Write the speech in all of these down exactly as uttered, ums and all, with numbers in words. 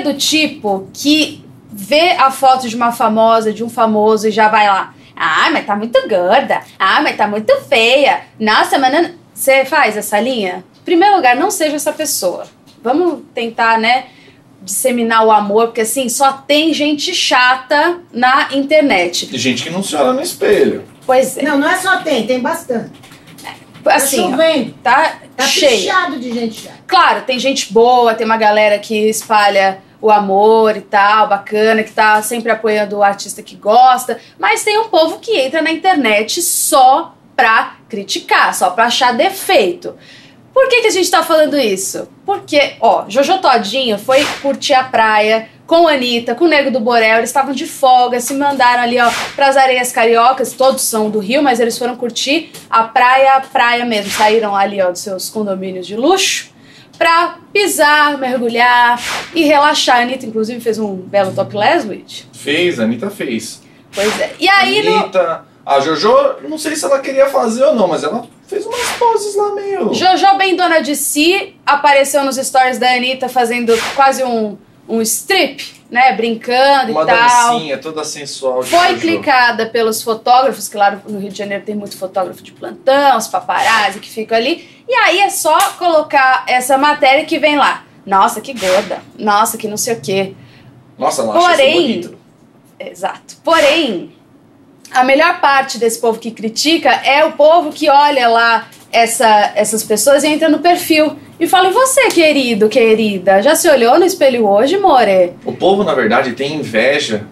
é do tipo que vê a foto de uma famosa, de um famoso e já vai lá. Ah, mas tá muito gorda. Ah, mas tá muito feia. Nossa, mas você faz essa linha? Em primeiro lugar, não seja essa pessoa. Vamos tentar, né, disseminar o amor, porque assim, só tem gente chata na internet. Tem gente que não se olha no espelho. Pois é. Não, não é só tem, tem bastante. Assim, ó, tá, tá cheio de gente chata. Claro, tem gente boa, tem uma galera que espalha o amor e tal, bacana, que tá sempre apoiando o artista que gosta, mas tem um povo que entra na internet só pra criticar, só pra achar defeito. Por que que a gente tá falando isso? Porque, ó, Jojo Todynho foi curtir a praia com a Anitta, com o Nego do Borel, eles estavam de folga, se mandaram ali, ó, pras areias cariocas, todos são do Rio, mas eles foram curtir a praia, a praia mesmo, saíram ali, ó, dos seus condomínios de luxo, pra pisar, mergulhar e relaxar. A Anitta, inclusive, fez um belo topless, Luiz? Fez, a Anitta fez. Pois é. E aí, Anitta, no... a Jojo, não sei se ela queria fazer ou não, mas ela fez umas poses lá meio... Jojo, bem dona de si, apareceu nos stories da Anitta fazendo quase um, um strip, né? Brincando Uma e tal. Uma dancinha toda sensual. Foi Jojo. Clicada pelos fotógrafos, claro, no Rio de Janeiro tem muito fotógrafo de plantão, os paparazzi que ficam ali... E aí é só colocar essa matéria que vem lá. Nossa, que gorda. Nossa, que não sei o quê. Nossa, ela acha isso bonito. Exato. Porém, a melhor parte desse povo que critica é o povo que olha lá essa, essas pessoas e entra no perfil. E fala, e você, querido, querida? Já se olhou no espelho hoje, more? O povo, na verdade, tem inveja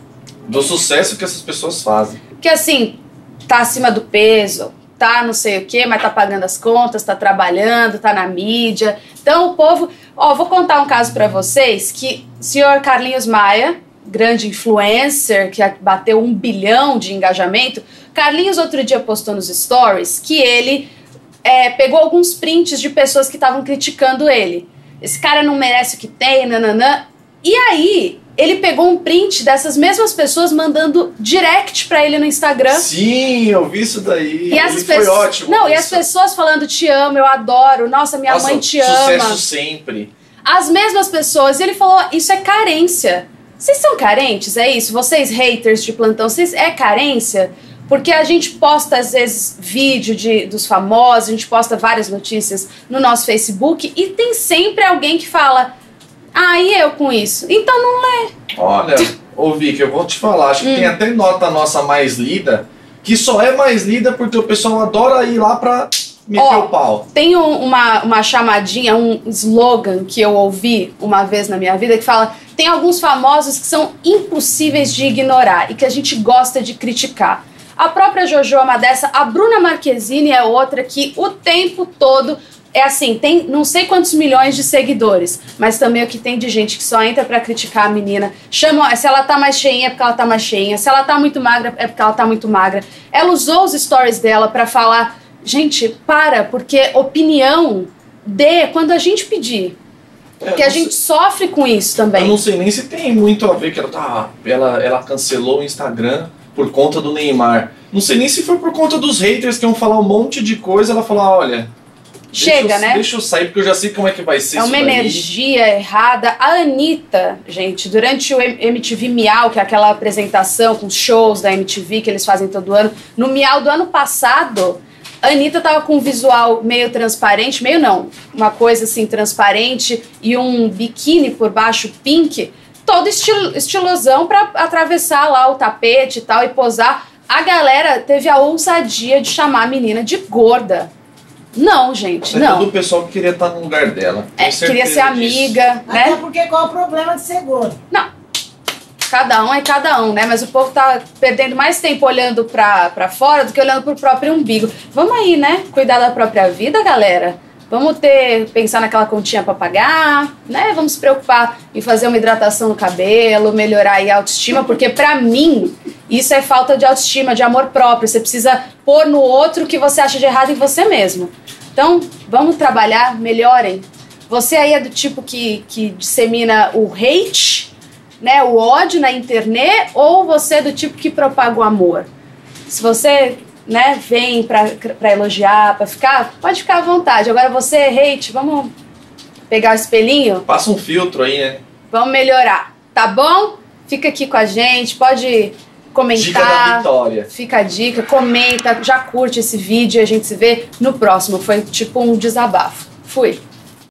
do sucesso que essas pessoas fazem. Porque assim, tá acima do peso... tá não sei o que, mas tá pagando as contas, tá trabalhando, tá na mídia. Então o povo... Ó, vou contar um caso pra vocês que o senhor Carlinhos Maia, grande influencer que bateu um bilhão de engajamento, Carlinhos outro dia postou nos stories que ele é, pegou alguns prints de pessoas que estavam criticando ele. Esse cara não merece o que tem, nananã. E aí... ele pegou um print dessas mesmas pessoas mandando direct pra ele no Instagram. Sim, eu vi isso daí. E essas pessoas... Foi ótimo. Não, isso. E as pessoas falando, te amo, eu adoro, nossa, minha nossa, mãe te sucesso ama. Sucesso sempre. As mesmas pessoas. E ele falou, isso é carência. Vocês são carentes, é isso? Vocês, haters de plantão, vocês é carência? Porque a gente posta, às vezes, vídeo de, dos famosos, a gente posta várias notícias no nosso Facebook e tem sempre alguém que fala... Ah, e eu com isso? Então não lê. Olha, ô Vicky, eu vou te falar, acho que hum. tem até nota nossa mais lida, que só é mais lida porque o pessoal adora ir lá pra meter Ó, o pau. Tem um, uma, uma chamadinha, um slogan que eu ouvi uma vez na minha vida, que fala, tem alguns famosos que são impossíveis de ignorar e que a gente gosta de criticar. A própria Jojo é uma dessa, a Bruna Marquezine é outra que o tempo todo... É assim, tem não sei quantos milhões de seguidores, mas também o que tem de gente que só entra pra criticar a menina. Chama, se ela tá mais cheinha é porque ela tá mais cheinha, se ela tá muito magra é porque ela tá muito magra. Ela usou os stories dela pra falar, gente, para, porque opinião dê quando a gente pedir. Porque a gente sofre com isso também. Eu não sei nem se tem muito a ver que ela tá, ela, ela cancelou o Instagram por conta do Neymar. Não sei nem se foi por conta dos haters que iam falar um monte de coisa, ela falar, olha... Chega, deixa eu, né? Deixa eu sair, porque eu já sei como é que vai ser isso. É uma isso energia errada. A Anitta, gente, durante o M T V Miau, que é aquela apresentação com shows da M T V que eles fazem todo ano, no Miau do ano passado, a Anitta tava com um visual meio transparente, meio não, uma coisa assim transparente e um biquíni por baixo pink, todo estil, estilosão pra atravessar lá o tapete e tal e posar. A galera teve a ousadia de chamar a menina de gorda. Não, gente, é não. Todo o pessoal que queria estar no lugar dela. É, queria ser amiga, disso. Né? Até porque qual é o problema de ser gordo? Não. Cada um é cada um, né? Mas o povo tá perdendo mais tempo olhando pra, pra fora do que olhando pro próprio umbigo. Vamos aí, né? Cuidar da própria vida, galera. Vamos ter, pensar naquela continha pra pagar, né? Vamos se preocupar em fazer uma hidratação no cabelo, melhorar aí a autoestima, porque pra mim... Isso é falta de autoestima, de amor próprio. Você precisa pôr no outro o que você acha de errado em você mesmo. Então, vamos trabalhar, melhorem. Você aí é do tipo que, que dissemina o hate, né, o ódio na internet, ou você é do tipo que propaga o amor? Se você, né, vem pra, pra elogiar, pra ficar, pode ficar à vontade. Agora você, hate, vamos pegar o espelhinho? Passa um filtro aí, né? Vamos melhorar, tá bom? Fica aqui com a gente, pode comentar. Dica da Vitória. Fica a dica, comenta, já curte esse vídeo e a gente se vê no próximo. Foi tipo um desabafo. Fui.